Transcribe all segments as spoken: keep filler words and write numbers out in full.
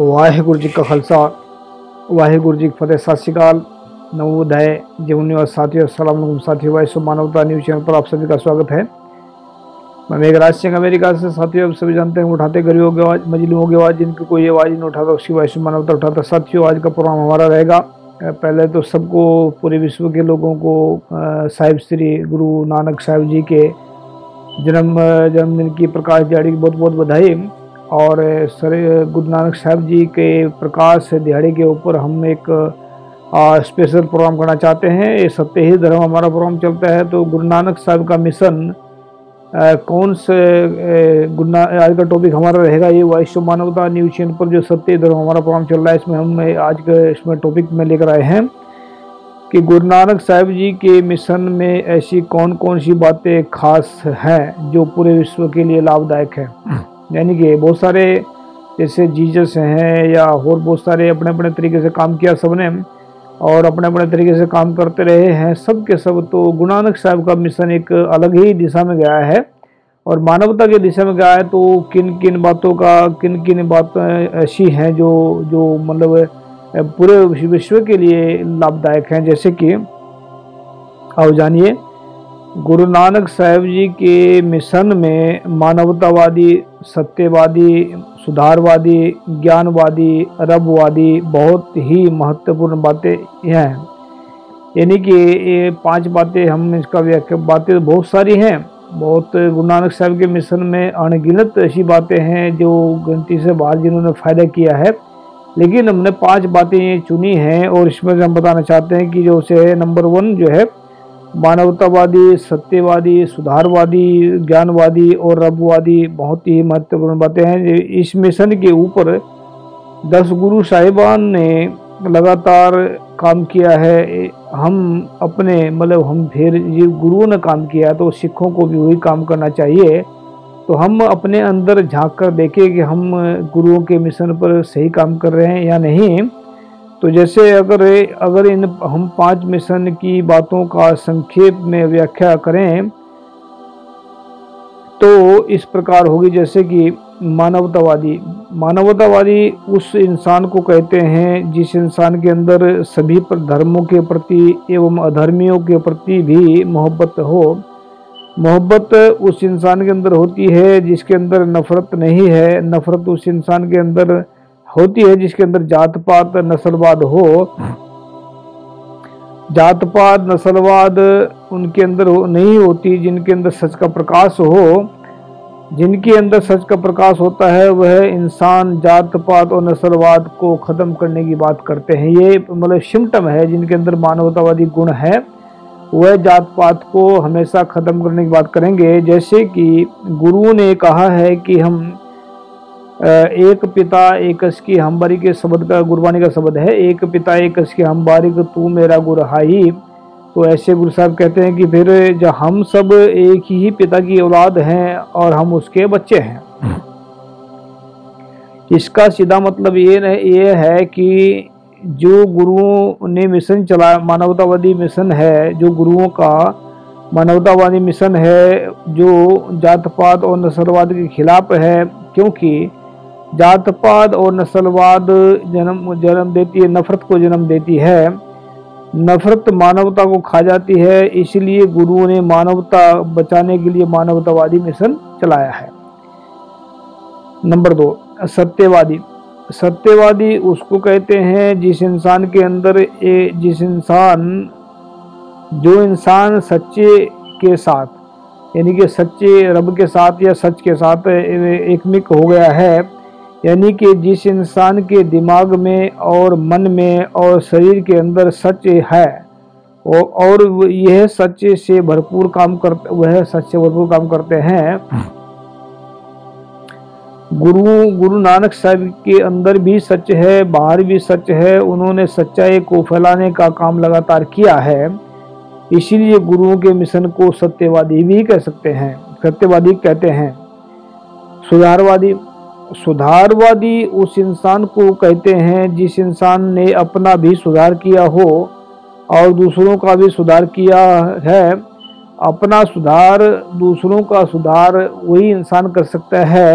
वाहेगुरु जी का खालसा वाहेगुरु जी की फतेह। सत श्री अकाल। नवोदय जीवन और साथियों, अस्सलाम वालेकुम साथियों। Voice of Manavta news channel पर आप सभी का स्वागत है। मैं मेघराज सिंह अमेरिका से। साथियों, आप सभी जानते हैं उठाते गरीबों की आवाज़, मजलूमों की आवाज़, जिनकी कोई आवाज़ नहीं उठाता उसकी वॉइस ऑफ मानवता उठाता। साथियों, आज का प्रोग्राम हमारा रहेगा, पहले तो सबको पूरे विश्व के लोगों को साहिब श्री गुरु नानक साहिब जी के जन्म जन्मदिन की प्रकाश दिहाड़ी की बहुत बहुत बधाई। और सर गुरु नानक साहिब जी के प्रकाश दिहाड़ी के ऊपर हम एक आ, स्पेशल प्रोग्राम करना चाहते हैं। ये सत्य ही धर्म हमारा प्रोग्राम चलता है। तो गुरु नानक साहब का मिशन आ, कौन से गुरु नानक, आज का टॉपिक हमारा रहेगा ये voice of Manavta news channel पर जो सत्य ही धर्म हमारा प्रोग्राम चल रहा है, इसमें हम आज के इसमें टॉपिक में लेकर आए हैं कि गुरु नानक साहिब जी के मिशन में ऐसी कौन कौन सी बातें खास हैं जो पूरे विश्व के लिए लाभदायक है। यानी कि बहुत सारे जैसे जीजस हैं या और बहुत सारे अपने अपने तरीके से काम किया सबने और अपने अपने तरीके से काम करते रहे हैं सब के सब। तो गुरु नानक साहिब का मिशन एक अलग ही दिशा में गया है और मानवता की दिशा में गया है। तो किन किन बातों का किन किन बातें ऐसी हैं जो जो मतलब पूरे विश्व के लिए लाभदायक हैं, जैसे कि आओ जानिए। गुरु नानक साहिब जी के मिशन में मानवतावादी, सत्यवादी, सुधारवादी, ज्ञानवादी, रबवादी बहुत ही महत्वपूर्ण बातें हैं। यानी कि ये पांच बातें हम इसका व्याख्या, बातें बहुत सारी हैं, बहुत गुरु नानक साहिब के मिशन में अनगिनत ऐसी बातें हैं जो गिनती से बाहर जिन्होंने फ़ायदा किया है, लेकिन हमने पांच बातें ये चुनी हैं और इसमें से हम बताना चाहते हैं कि जो से नंबर वन जो है मानवतावादी, सत्यवादी, सुधारवादी, ज्ञानवादी और रबवादी बहुत ही महत्वपूर्ण बातें हैं। इस मिशन के ऊपर दस गुरु साहिबान ने लगातार काम किया है। हम अपने मतलब हम फिर ये गुरुओं ने काम किया तो सिखों को भी वही काम करना चाहिए। तो हम अपने अंदर झांक कर देखें कि हम गुरुओं के मिशन पर सही काम कर रहे हैं या नहीं। तो जैसे अगर अगर इन हम पांच मिशन की बातों का संक्षेप में व्याख्या करें तो इस प्रकार होगी, जैसे कि मानवतावादी। मानवतावादी उस इंसान को कहते हैं जिस इंसान के अंदर सभी धर्मों के प्रति एवं अधर्मियों के प्रति भी मोहब्बत हो। मोहब्बत उस इंसान के अंदर होती है जिसके अंदर नफ़रत नहीं है। नफ़रत उस इंसान के अंदर होती है जिसके अंदर जात पात नस्लवाद हो। जात पात नस्लवाद उनके अंदर नहीं होती जिनके अंदर सच का प्रकाश हो। जिनके अंदर सच का प्रकाश होता है वह इंसान जात पात और नस्लवाद को ख़त्म करने की बात करते हैं। ये मतलब सिम्टम है जिनके अंदर मानवतावादी गुण है, वह जात पात को हमेशा ख़त्म करने की बात करेंगे। जैसे कि गुरुओं ने कहा है कि हम एक पिता एकस की हमबारी के शब्द का गुरबानी का शब्द है, एक पिता एकस की हमबारी को तू मेरा गुरहाई। तो ऐसे गुरु साहब कहते हैं कि फिर जब हम सब एक ही पिता की औलाद हैं और हम उसके बच्चे हैं। इसका सीधा मतलब ये ये है कि जो गुरुओं ने मिशन चलाया, मानवतावादी मिशन है जो गुरुओं का, मानवतावादी मिशन है जो जात पात और नस्लवाद के खिलाफ है, क्योंकि जात पात और नस्लवाद जन्म जन्म देती है, नफ़रत को जन्म देती है। नफ़रत मानवता को खा जाती है, इसलिए गुरुओं ने मानवता बचाने के लिए मानवतावादी मिशन चलाया है। नंबर दो, सत्यवादी। सत्यवादी उसको कहते हैं जिस इंसान के अंदर ए, जिस इंसान जो इंसान सच्चे के साथ यानी कि सच्चे रब के साथ या सच के साथ एकमिक हो गया है। यानी कि जिस इंसान के दिमाग में और मन में और शरीर के अंदर सच है और यह सच से भरपूर काम करते वह सच से भरपूर काम करते हैं। गुरु गुरु नानक साहब के अंदर भी सच है, बाहर भी सच है। उन्होंने सच्चाई को फैलाने का काम लगातार किया है, इसीलिए गुरुओं के मिशन को सत्यवादी भी कह सकते हैं, सत्यवादी कहते हैं। सुधारवादी सुधारवादी उस इंसान को कहते हैं जिस इंसान ने अपना भी सुधार किया हो और दूसरों का भी सुधार किया है। अपना सुधार, दूसरों का सुधार वही इंसान कर सकता है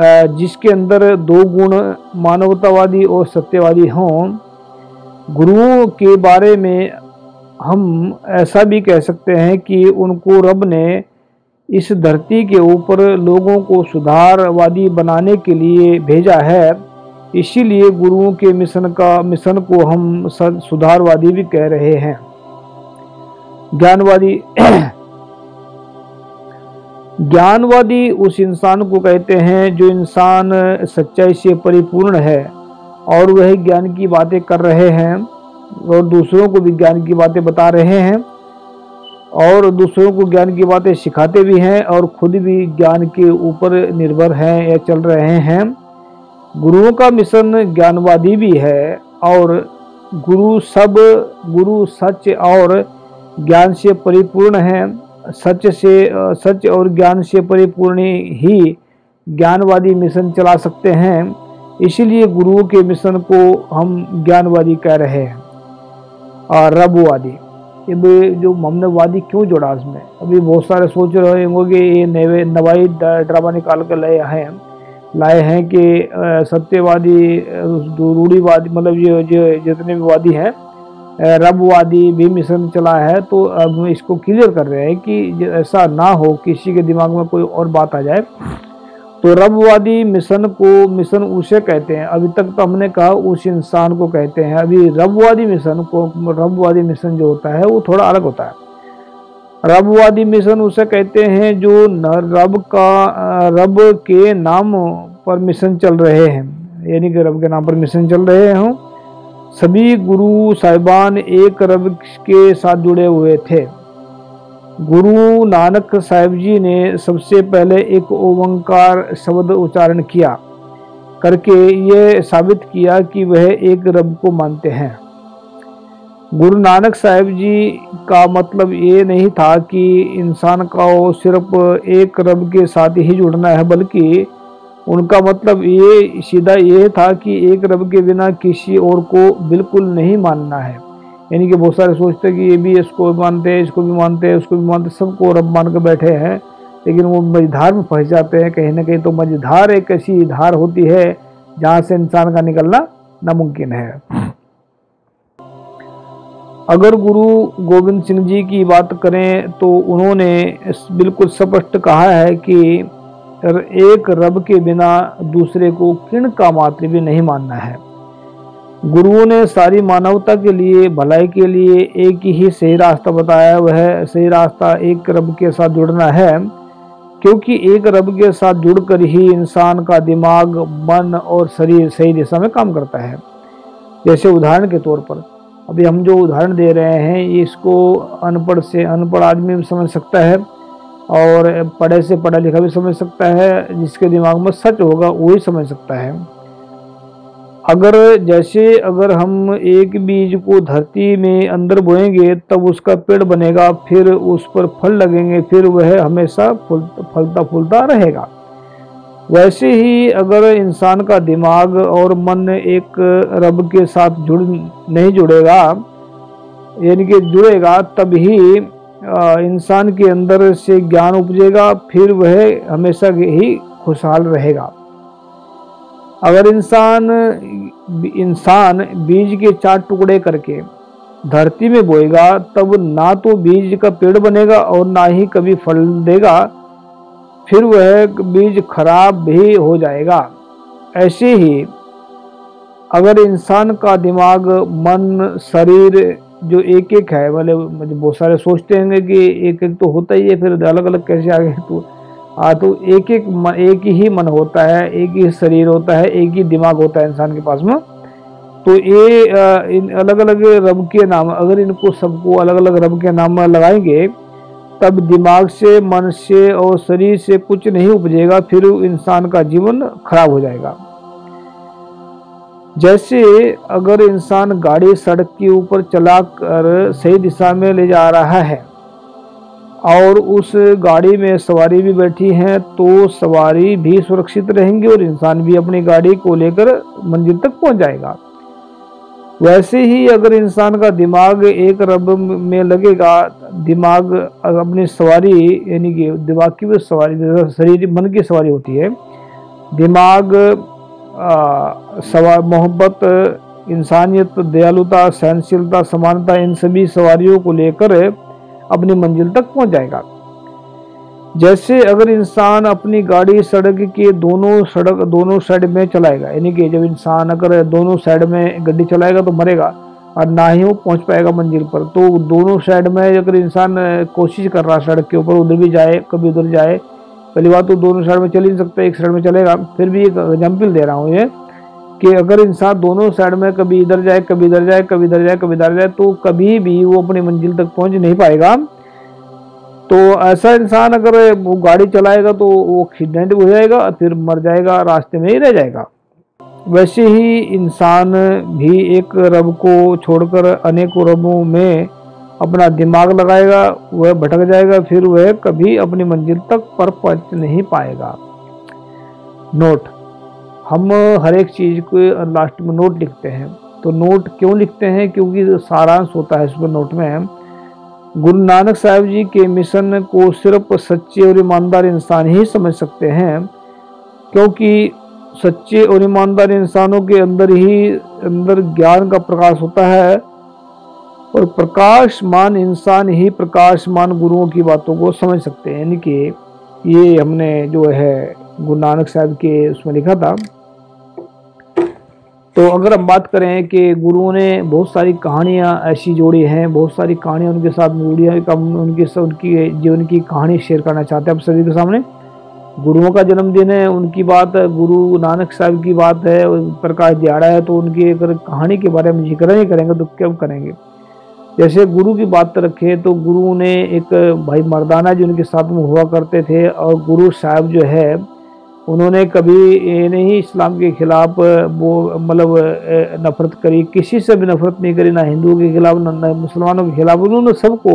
जिसके अंदर दो गुण मानवतावादी और सत्यवादी हों। गुरुओं के बारे में हम ऐसा भी कह सकते हैं कि उनको रब ने इस धरती के ऊपर लोगों को सुधारवादी बनाने के लिए भेजा है, इसीलिए गुरुओं के मिशन का मिशन को हम सुधारवादी भी कह रहे हैं। ज्ञानवादी ज्ञानवादी उस इंसान को कहते हैं जो इंसान सच्चाई से परिपूर्ण है और वह ज्ञान की बातें कर रहे हैं और दूसरों को भी ज्ञान की बातें बता रहे हैं और दूसरों को ज्ञान की बातें सिखाते भी हैं और खुद भी ज्ञान के ऊपर निर्भर हैं या चल रहे हैं। गुरुओं का मिशन ज्ञानवादी भी है और गुरु सब गुरु सच और ज्ञान से परिपूर्ण है। सच से सच और ज्ञान से परिपूर्ण ही ज्ञानवादी मिशन चला सकते हैं, इसीलिए गुरुओं के मिशन को हम ज्ञानवादी कह रहे हैं। और रबवादी, अब जो हमने वादी क्यों जोड़ा इसमें, अभी बहुत सारे सोच रहे होंगे ये नए नवाई ड्रामा निकाल कर लाए हैं लाए हैं कि सत्यवादी रूढ़ीवादी, मतलब ये जो जितने भी वादी हैं, रबवादी भी मिशन चला है। तो अब इसको क्लियर कर रहे हैं कि ऐसा ना हो किसी के दिमाग में कोई और बात आ जाए। तो रबवादी मिशन को मिशन उसे कहते हैं, अभी तक तो हमने कहा उस इंसान को कहते हैं, अभी रबवादी मिशन को रबवादी मिशन जो होता है वो थोड़ा अलग होता है। रबवादी मिशन उसे कहते हैं जो रब का रब के नाम पर मिशन चल रहे हैं, यानी कि रब के नाम पर मिशन चल रहे हों। सभी गुरु साहिबान एक रब के साथ जुड़े हुए थे। गुरु नानक साहिब जी ने सबसे पहले एक ओंकार शब्द उच्चारण किया करके ये साबित किया कि वह एक रब को मानते हैं। गुरु नानक साहिब जी का मतलब ये नहीं था कि इंसान का वो सिर्फ एक रब के साथ ही जुड़ना है, बल्कि उनका मतलब ये सीधा ये था कि एक रब के बिना किसी और को बिल्कुल नहीं मानना है। यानी कि बहुत सारे सोचते हैं कि ये भी इसको मानते हैं, इसको भी मानते हैं, उसको भी मानते हैं, सबको रब मान कर बैठे हैं, लेकिन वो मझधार में फंस जाते हैं कहीं ना कहीं। तो मझधार एक ऐसी धार होती है जहाँ से इंसान का निकलना नामुमकिन है। अगर गुरु गोविंद सिंह जी की बात करें तो उन्होंने बिल्कुल स्पष्ट कहा है कि एक रब के बिना दूसरे को किण का मात्र भी नहीं मानना है। गुरुओं ने सारी मानवता के लिए भलाई के लिए एक ही सही रास्ता बताया, वह सही रास्ता एक रब के साथ जुड़ना है, क्योंकि एक रब के साथ जुड़कर ही इंसान का दिमाग, मन और शरीर सही दिशा में काम करता है। जैसे उदाहरण के तौर पर अभी हम जो उदाहरण दे रहे हैं इसको अनपढ़ से अनपढ़ आदमी भी समझ सकता है और पढ़े से पढ़ा लिखा भी समझ सकता है, जिसके दिमाग में सच होगा वही समझ सकता है। अगर जैसे अगर हम एक बीज को धरती में अंदर बोएंगे तब उसका पेड़ बनेगा, फिर उस पर फल लगेंगे, फिर वह हमेशा फूल फलता फूलता रहेगा। वैसे ही अगर इंसान का दिमाग और मन एक रब के साथ जुड़ नहीं जुड़ेगा, यानी कि जुड़ेगा तभी इंसान के अंदर से ज्ञान उपजेगा, फिर वह हमेशा ही खुशहाल रहेगा। अगर इंसान इंसान बीज के चार टुकड़े करके धरती में बोएगा तब ना तो बीज का पेड़ बनेगा और ना ही कभी फल देगा, फिर वह बीज खराब भी हो जाएगा। ऐसे ही अगर इंसान का दिमाग, मन, शरीर जो एक एक है, मतलब बहुत सारे सोचते होंगे कि एक एक तो होता ही है, फिर अलग अलग कैसे आ गए, तो आ तो एक एक मन, एक ही मन होता है, एक ही शरीर होता है, एक ही दिमाग होता है इंसान के पास में। तो ये इन अलग अलग रब के नाम, अगर इनको सबको अलग अलग रब के नाम लगाएंगे तब दिमाग से, मन से और शरीर से कुछ नहीं उपजेगा, फिर इंसान का जीवन खराब हो जाएगा। जैसे अगर इंसान गाड़ी सड़क के ऊपर चला कर सही दिशा में ले जा रहा है और उस गाड़ी में सवारी भी बैठी है तो सवारी भी सुरक्षित रहेंगी और इंसान भी अपनी गाड़ी को लेकर मंजिल तक पहुंच जाएगा। वैसे ही अगर इंसान का दिमाग एक रब में लगेगा, दिमाग अपनी सवारी, यानी कि दिमाग की भी सवारी, शरीर मन की सवारी होती है, दिमाग, सवा मोहब्बत, इंसानियत, दयालुता, सहनशीलता, समानता, इन सभी सवारियों को लेकर अपनी मंजिल तक पहुंच जाएगा। जैसे अगर इंसान अपनी गाड़ी सड़क के दोनों सड़क दोनों साइड में चलाएगा, यानी कि जब इंसान अगर दोनों साइड में गड्डी चलाएगा तो मरेगा और ना ही वो पहुंच पाएगा मंजिल पर। तो दोनों साइड में अगर इंसान कोशिश कर रहा है सड़क के ऊपर, उधर भी जाए कभी उधर जाए, पहली बात तो दोनों साइड में चल ही नहीं सकता, एक साइड में चलेगा। फिर भी एक एग्जाम्पल दे रहा हूँ ये कि अगर इंसान दोनों साइड में कभी इधर जाए कभी इधर जाए कभी इधर जाए कभी इधर जाए तो कभी भी वो अपनी मंजिल तक पहुँच नहीं पाएगा। तो ऐसा इंसान अगर वो गाड़ी चलाएगा तो वो एक्सीडेंट हो जाएगा और फिर मर जाएगा, रास्ते में ही रह जाएगा। वैसे ही इंसान भी एक रब को छोड़कर अनेकों रबों में अपना दिमाग लगाएगा, वह भटक जाएगा, फिर वह कभी अपनी मंजिल तक पर पहुंच नहीं पाएगा। नोट, हम हर एक चीज़ के लास्ट में नोट लिखते हैं। तो नोट क्यों लिखते हैं? क्योंकि सारांश होता है इसमें, नोट में। गुरु नानक साहब जी के मिशन को सिर्फ सच्चे और ईमानदार इंसान ही समझ सकते हैं, क्योंकि सच्चे और ईमानदार इंसानों के अंदर ही अंदर ज्ञान का प्रकाश होता है और प्रकाशमान इंसान ही प्रकाशमान गुरुओं की बातों को समझ सकते हैं। यानी कि ये हमने जो है गुरु नानक साहब के उसमें लिखा था। तो अगर हम बात करें कि गुरुओं ने बहुत सारी कहानियाँ ऐसी जोड़ी हैं, बहुत सारी कहानियाँ उनके साथ जुड़ी हैं, उनके साथ उनकी जीवन की कहानी शेयर करना चाहते हैं आप सभी के सामने। गुरुओं का जन्मदिन है, उनकी बात है, गुरु नानक साहब की बात है, प्रकाश दिहाड़ा है, तो उनकी अगर कहानी के बारे में जिक्र नहीं करेंगे तो क्या करेंगे? जैसे गुरु की बात रखें तो गुरु ने एक भाई मरदाना जी उनके साथ में हुआ करते थे और गुरु साहब जो है उन्होंने कभी नहीं इस्लाम के ख़िलाफ़ वो मतलब नफ़रत करी, किसी से भी नफ़रत नहीं करी, ना हिंदुओं के ख़िलाफ़ ना मुसलमानों के ख़िलाफ़। उन्होंने सबको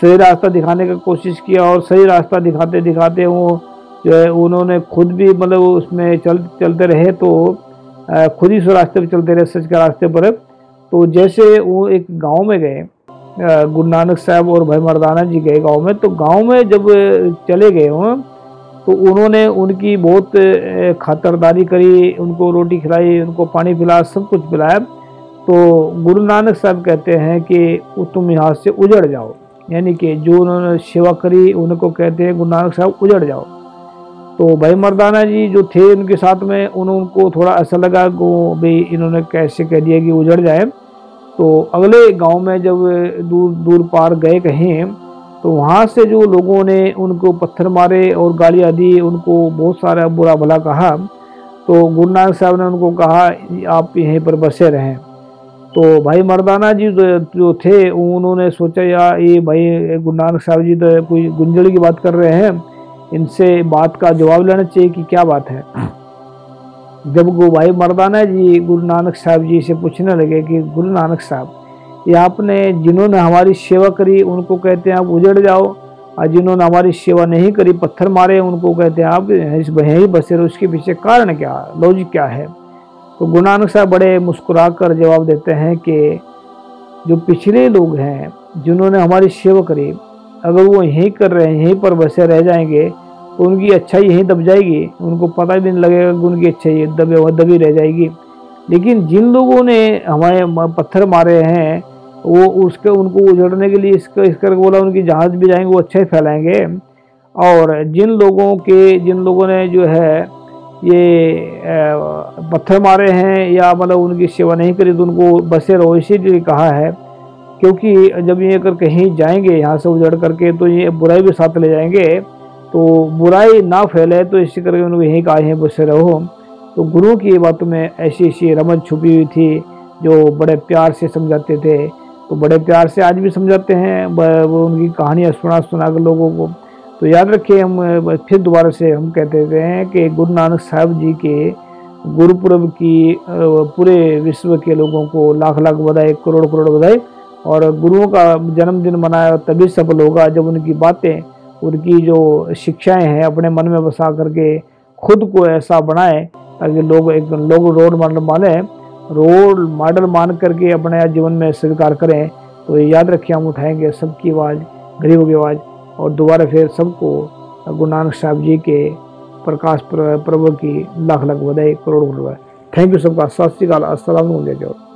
सही रास्ता दिखाने का कोशिश किया और सही रास्ता दिखाते दिखाते वो जो है उन्होंने खुद भी मतलब उसमें चल चलते रहे, तो खुद ही उस रास्ते पर चलते रहे, सच के रास्ते पर। तो जैसे वो एक गाँव में गए, गुरु नानक साहब और भाई मरदाना जी गए गाँव में। तो गाँव में जब चले गए हों तो उन्होंने उनकी बहुत खातरदारी करी, उनको रोटी खिलाई, उनको पानी पिलाया, सब कुछ पिलाया। तो गुरु नानक साहब कहते हैं कि तुम यहाँ से उजड़ जाओ, यानी कि जो उन्होंने सेवा करी उनको कहते हैं गुरु नानक साहब उजड़ जाओ। तो भाई मर्दाना जी जो थे उनके साथ में उनको थोड़ा ऐसा लगा कि भाई इन्होंने कैसे कह दिया कि उजड़ जाए। तो अगले गाँव में जब दूर दूर पार गए कहीं तो वहाँ से जो लोगों ने उनको पत्थर मारे और गालियाँ दी, उनको बहुत सारा बुरा भला कहा। तो गुरु नानक साहब ने उनको कहा आप यहीं पर बसे रहें। तो भाई मर्दाना जी जो थे उन्होंने सोचा या ये भाई गुरु नानक साहब जी तो कोई गुंजड़ की बात कर रहे हैं, इनसे बात का जवाब लेना चाहिए कि क्या बात है। जब वो भाई मर्दाना जी गुरु नानक साहब जी से पूछने लगे कि गुरु नानक साहब या आपने जिन्होंने हमारी सेवा करी उनको कहते हैं आप उजड़ जाओ, और जिन्होंने हमारी सेवा नहीं करी, पत्थर मारे, उनको कहते हैं आप यहीं बसे रहो, उसके पीछे कारण क्या, लॉजिक क्या है? तो गुरु नानक साहब बड़े मुस्कुरा कर जवाब देते हैं कि जो पिछले लोग हैं जिन्होंने हमारी सेवा करी, अगर वो यहीं कर रहे हैं, यहीं पर बसे रह जाएंगे तो उनकी अच्छाई यहीं दब जाएगी, उनको पता भी नहीं लगेगा कि उनकी अच्छाई दबे दबी रह जाएगी। लेकिन जिन लोगों ने हमारे पत्थर मारे हैं वो उसके उनको उजड़ने के लिए इसका इस करके बोला, उनकी जहाज भी जाएंगे वो अच्छे फैलाएंगे। और जिन लोगों के जिन लोगों ने जो है ये पत्थर मारे हैं या मतलब उनकी सेवा नहीं करी तो उनको बसे रहो, इसीलिए कहा है क्योंकि जब ये अगर कहीं जाएंगे यहाँ से उजड़ करके तो ये बुराई भी साथ ले जाएंगे, तो बुराई ना फैले, तो इसी करके उनको यहीं कहा यहीं बसे रहो। तो गुरुओं की बातों में ऐसी ऐसी रमज छुपी हुई थी जो बड़े प्यार से समझाते थे, तो बड़े प्यार से आज भी समझाते हैं, वो उनकी कहानियाँ सुना सुना कर लोगों को। तो याद रखिए, हम फिर दोबारा से हम कहते थे कि गुरु नानक साहब जी के गुरुपुरब की पूरे विश्व के लोगों को लाख लाख बधाई, करोड़ करोड़ बधाई। और गुरुओं का जन्मदिन मनाया तभी सफल होगा जब उनकी बातें, उनकी जो शिक्षाएँ हैं अपने मन में बसा करके खुद को ऐसा बनाएं ताकि लोग एक लोग रोल मॉडल माने रोल मॉडल मान करके अपने जीवन में स्वीकार करें। तो याद रखिए, हम उठाएंगे सबकी आवाज़, गरीबों की आवाज़। और दोबारा फिर सबको गुरु नानक साहब जी के प्रकाश प्रभु की लाख लाख बधाई, करोड़ करोड़ बधाई। थैंक यू सबका। सत श्री अकाल। अस्सलाम वालेकुम।